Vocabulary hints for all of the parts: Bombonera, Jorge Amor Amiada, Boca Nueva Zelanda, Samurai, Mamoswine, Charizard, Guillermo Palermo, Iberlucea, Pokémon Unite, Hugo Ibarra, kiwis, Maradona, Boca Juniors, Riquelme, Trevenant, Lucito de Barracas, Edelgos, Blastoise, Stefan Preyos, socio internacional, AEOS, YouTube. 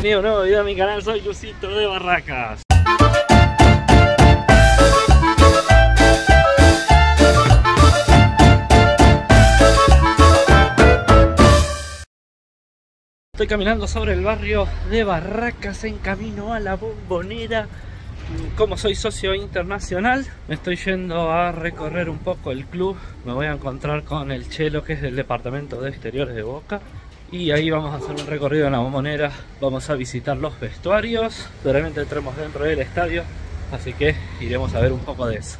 bienvenido a un nuevo video de mi canal, soy Lucito de Barracas. Estoy caminando sobre el barrio de Barracas en camino a la Bombonera. Como soy socio internacional, me estoy yendo a recorrer un poco el club. Me voy a encontrar con el Chelo, que es del departamento de exteriores de Boca, y ahí vamos a hacer un recorrido en la Bombonera. Vamos a visitar los vestuarios, seguramente entremos dentro del estadio, así que iremos a ver un poco de eso.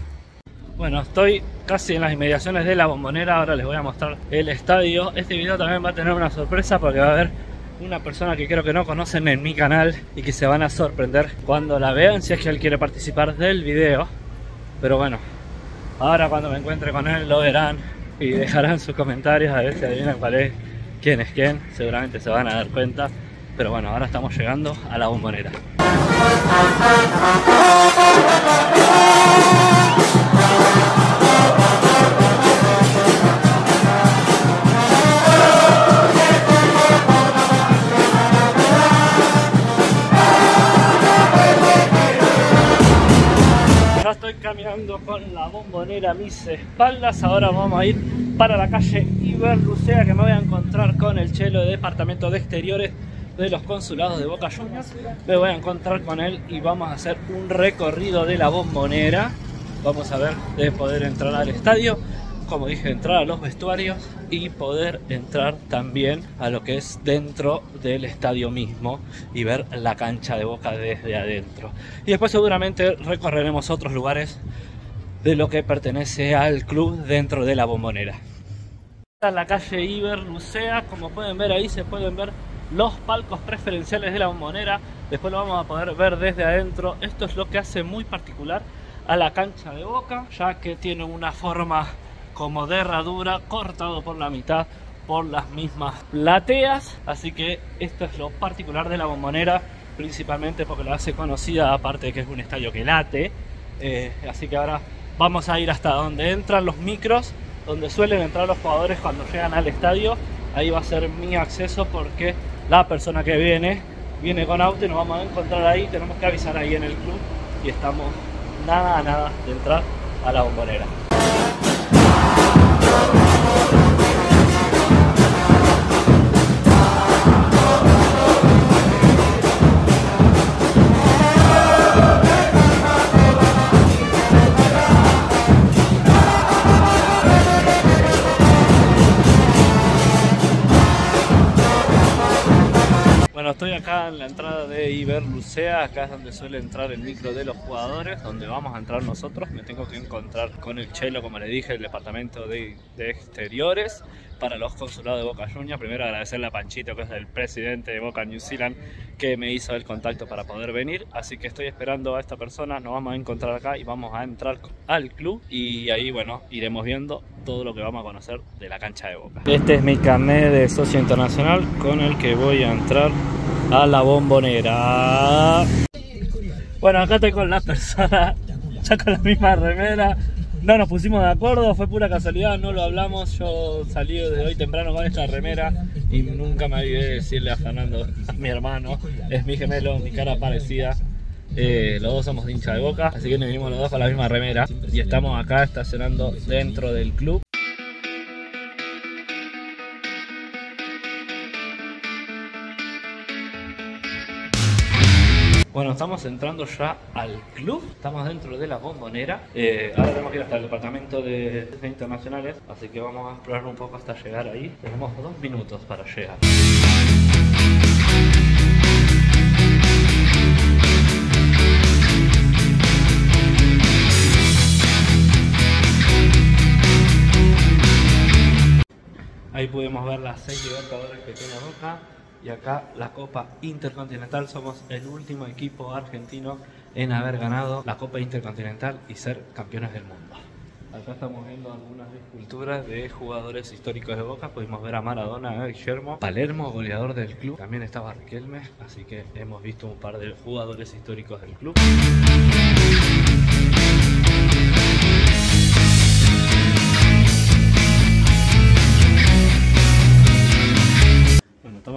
Bueno, estoy casi en las inmediaciones de la Bombonera, ahora les voy a mostrar el estadio. Este video también va a tener una sorpresa porque va a haber una persona que creo que no conocen en mi canal y que se van a sorprender cuando la vean, si es que él quiere participar del video. Pero bueno, ahora cuando me encuentre con él lo verán y dejarán sus comentarios a ver si adivinan cuál es, quién es quién. Seguramente se van a dar cuenta. Pero bueno, ahora estamos llegando a la Bombonera. Caminando con la Bombonera a mis espaldas, ahora vamos a ir para la calle Iberlucea, que me voy a encontrar con el Chelo de departamento de exteriores de los consulados de Boca Juniors. Me voy a encontrar con él y vamos a hacer un recorrido de la Bombonera. Vamos a ver de poder entrar al estadio, como dije, entrar a los vestuarios y poder entrar también a lo que es dentro del estadio mismo y ver la cancha de Boca desde adentro. Y después seguramente recorreremos otros lugares de lo que pertenece al club dentro de la Bombonera. Esta es la calle Iberlucea, como pueden ver ahí se pueden ver los palcos preferenciales de la Bombonera. Después lo vamos a poder ver desde adentro. Esto es lo que hace muy particular a la cancha de Boca, ya que tiene una forma como de herradura, cortado por la mitad por las mismas plateas, así que esto es lo particular de la Bombonera, principalmente porque lo hace conocida, aparte de que es un estadio que late. Así que ahora vamos a ir hasta donde entran los micros, donde suelen entrar los jugadores cuando llegan al estadio. Ahí va a ser mi acceso porque la persona que viene con auto y nos vamos a encontrar ahí. Tenemos que avisar ahí en el club y estamos nada de entrar a la Bombonera. Bueno, estoy acá en la entrada de Iberlucea, acá es donde suele entrar el micro de los jugadores, donde vamos a entrar nosotros. Me tengo que encontrar con el Chelo, como le dije, el departamento de exteriores para los consulados de Boca Juniors. Primero agradecerle a Panchito, que es el presidente de Boca New Zealand, que me hizo el contacto para poder venir. Así que estoy esperando a esta persona, nos vamos a encontrar acá y vamos a entrar al club. Y ahí, bueno, iremos viendo todo lo que vamos a conocer de la cancha de Boca. Este es mi carnet de socio internacional con el que voy a entrar a la Bombonera. Bueno, acá estoy con la persona, ya con la misma remera. No nos pusimos de acuerdo, fue pura casualidad, no lo hablamos. Yo salí desde hoy temprano con esta remera y nunca me olvidé de decirle a Fernando, mi hermano, es mi gemelo, mi cara parecida. Los dos somos hinchas de Boca, así que nos vinimos los dos con la misma remera y estamos acá estacionando dentro del club. Bueno, estamos entrando ya al club, estamos dentro de la Bombonera. Ahora tenemos que ir hasta el departamento de internacionales, así que vamos a explorar un poco hasta llegar ahí. Tenemos 2 minutos para llegar. Ahí pudimos ver las 6 Libertadores que tiene Boca. Y acá la Copa Intercontinental, somos el último equipo argentino en haber ganado la Copa Intercontinental y ser campeones del mundo. Acá estamos viendo algunas esculturas de jugadores históricos de Boca. Pudimos ver a Maradona, a Guillermo Palermo, goleador del club. También estaba Riquelme, así que hemos visto un par de jugadores históricos del club.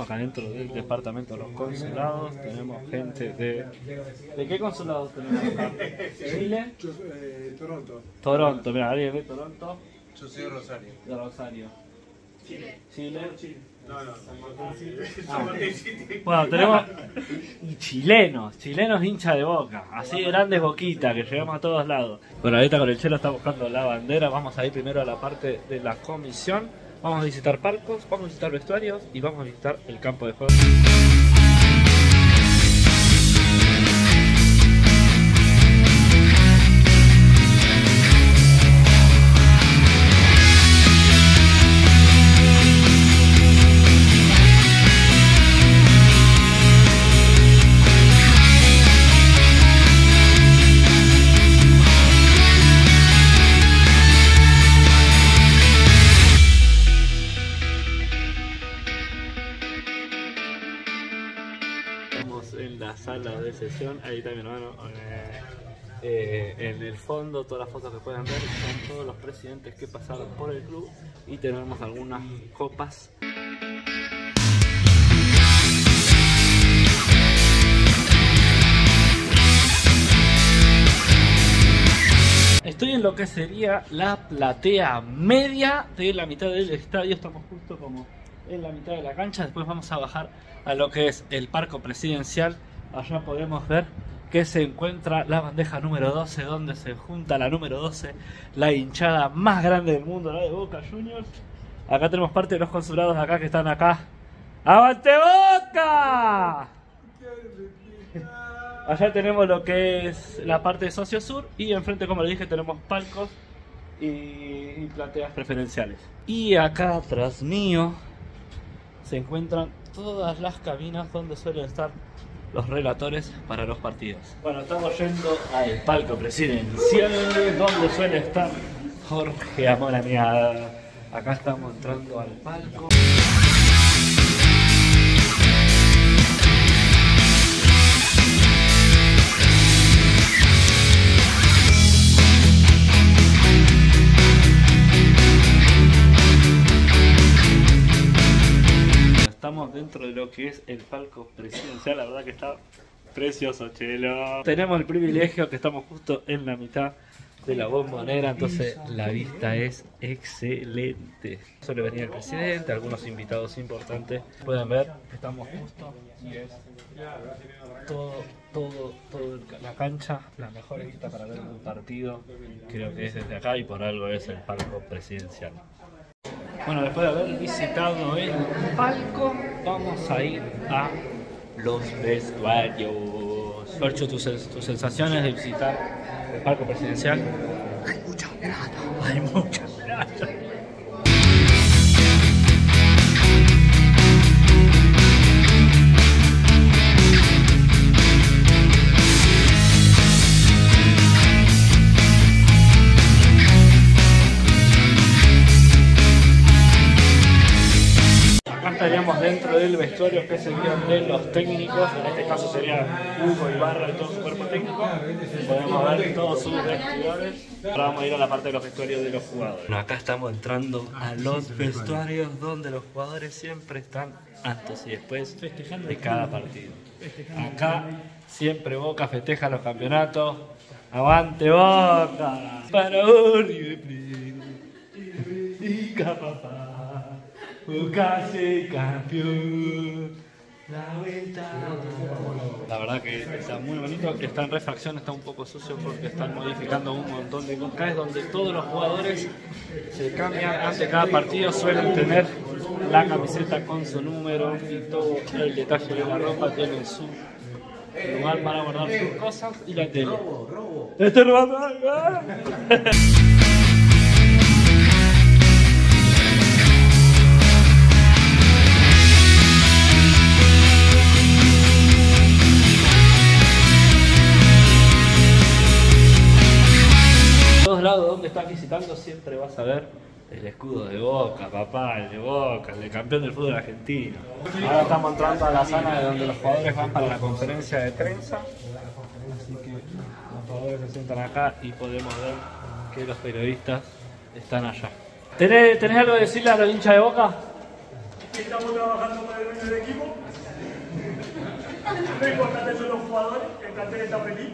acá dentro del departamento de los consulados, tenemos gente de... ¿De qué consulados tenemos acá? ¿Chile? Toronto. Toronto, mira, alguien de Toronto. Yo soy de Rosario. De Rosario. Chile. Chile. No, San Martín, Chile. San Martín, Chile. Bueno, tenemos y chilenos hincha de Boca, así grandes boquitas que llegamos a todos lados. Bueno, ahorita con el Chelo está buscando la bandera, vamos a ir primero a la parte de la comisión, vamos a visitar palcos, vamos a visitar vestuarios y vamos a visitar el campo de juego. Sesión, ahí está mi hermano. En el fondo, todas las fotos que pueden ver son todos los presidentes que pasaron por el club y tenemos algunas copas. Estoy en lo que sería la platea media de la mitad del estadio, estamos justo como en la mitad de la cancha. Después vamos a bajar a lo que es el Parco Presidencial. Allá podemos ver que se encuentra la bandeja número 12, donde se junta la número 12, la hinchada más grande del mundo, la de Boca Juniors. Acá tenemos parte de los consulados acá que están acá. ¡Avante Boca! Allá tenemos lo que es la parte de Socio Sur y enfrente, como les dije, tenemos palcos y plateas preferenciales. Y acá atrás mío se encuentran todas las cabinas donde suelen estar los relatores para los partidos. Bueno, estamos yendo al palco presidencial donde suele estar Jorge Amor Amiada. Acá estamos entrando al palco. Estamos dentro de lo que es el palco presidencial, la verdad que está precioso, Chelo. Tenemos el privilegio que estamos justo en la mitad de la Bombonera, entonces la vista es excelente. Suele venir el presidente, algunos invitados importantes. Pueden ver, estamos justo y es todo la cancha, la mejor vista para ver un partido. Creo que es desde acá y por algo es el palco presidencial. Bueno, después de haber visitado el palco, vamos a ir a los vestuarios. Fercho, tus sensaciones de visitar el palco presidencial. Hay mucha plata, hay mucha plata. Dentro del vestuario que serían de los técnicos, en este caso sería Hugo Ibarra y todo su cuerpo técnico. Podemos ver todos sus vestidores. Ahora vamos a ir a la parte de los vestuarios de los jugadores. Bueno, acá estamos entrando a los vestuarios donde los jugadores siempre están antes y después de cada partido. Acá siempre Boca festeja los campeonatos. ¡Avante Boca! Para y papá. Boca se campeón, la vuelta. La verdad que está muy bonito, está en refacción, está un poco sucio porque están modificando un montón de cosas, donde todos los jugadores se cambian ante cada partido, suelen tener la camiseta con su número y todo el detalle de la ropa, tienen su lugar para guardar sus cosas y la tele. ¡Este lo va a pagar! Donde estás visitando siempre vas a ver el escudo de Boca, papá, el de Boca, el de campeón del fútbol argentino. Ahora estamos entrando a la zona de donde los jugadores van para la conferencia de prensa, así que los jugadores se sientan acá y podemos ver que los periodistas están allá. ¿Tenés algo que decirle a los hinchas de Boca? que estamos trabajando para el dueño del equipo. Lo importante son los jugadores, el plantel está feliz.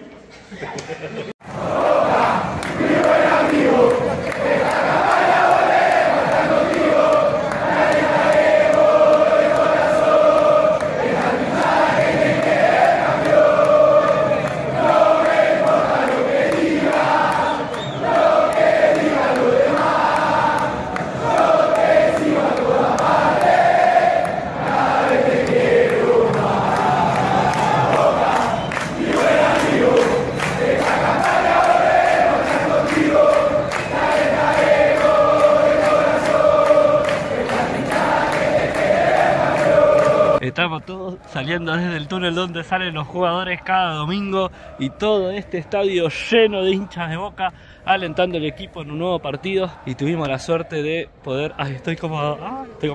Estamos todos saliendo desde el túnel donde salen los jugadores cada domingo y todo este estadio lleno de hinchas de Boca alentando el equipo en un nuevo partido. Y tuvimos la suerte de poder... Ay, estoy como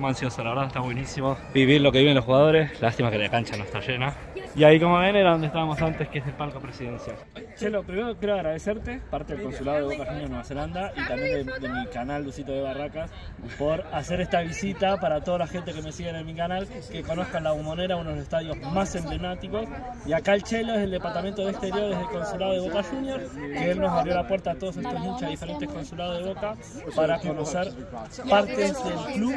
ansioso, la verdad está buenísimo vivir lo que viven los jugadores. Lástima que la cancha no está llena. Y ahí, como ven, era donde estábamos antes, que es el palco presidencial. Chelo, primero quiero agradecerte, parte del consulado de Boca Juniors Nueva Zelanda y también de mi canal Lucito de Barracas, por hacer esta visita para toda la gente que me sigue en mi canal, que conozcan la Bombonera, uno de los estadios más emblemáticos. Y acá el Chelo es el departamento de exteriores del consulado de Boca Juniors, que él nos abrió la puerta a todos estos hinchas, diferentes consulados de Boca, para conocer partes del club,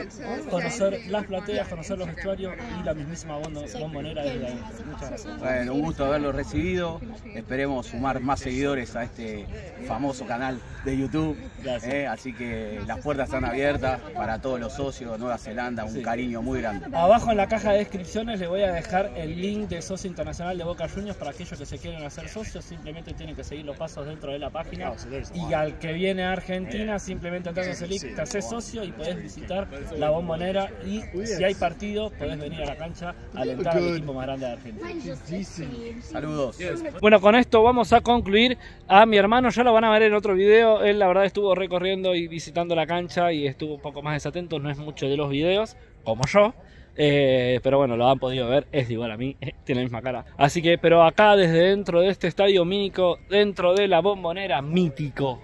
conocer las plateas, conocer los vestuarios y la mismísima Bombonera desde ahí. Bueno, un gusto haberlo recibido, esperemos sumar más seguidores a este famoso canal de YouTube, así que las puertas están abiertas para todos los socios de Nueva Zelanda, un cariño muy grande. Abajo en la caja de descripciones les voy a dejar el link de socio internacional de Boca Juniors para aquellos que se quieren hacer socios, simplemente tienen que seguir los pasos dentro de la página, y al que viene a Argentina simplemente entras en ese link, te haces socio y podés visitar la Bombonera, y si hay partido podés venir a la cancha a alentar al equipo más grande de Argentina. Saludos. Bueno, con esto vamos a concluir. A mi hermano ya lo van a ver en otro video. Él la verdad estuvo recorriendo y visitando la cancha y estuvo un poco más desatento. No es mucho de los videos, como yo. Pero bueno, lo han podido ver, es igual a mí, tiene la misma cara. Así que, pero acá desde dentro de este estadio mítico, dentro de la Bombonera, mítico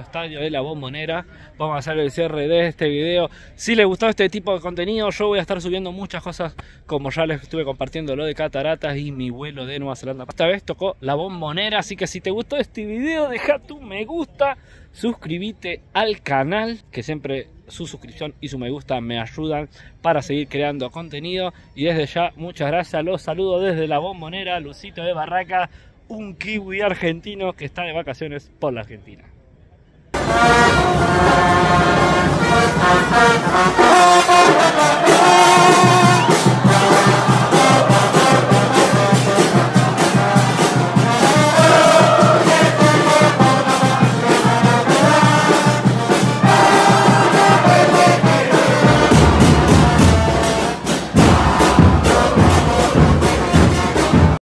estadio de la Bombonera, vamos a hacer el cierre de este video. Si les gustó este tipo de contenido, yo voy a estar subiendo muchas cosas, como ya les estuve compartiendo lo de cataratas y mi vuelo de Nueva Zelanda. Esta vez tocó la Bombonera, así que si te gustó este video, deja tu me gusta, suscríbete al canal, que siempre su suscripción y su me gusta me ayudan para seguir creando contenido. Y desde ya, muchas gracias, los saludo desde la Bombonera, Lucito de Barraca, un kiwi argentino que está de vacaciones por la Argentina.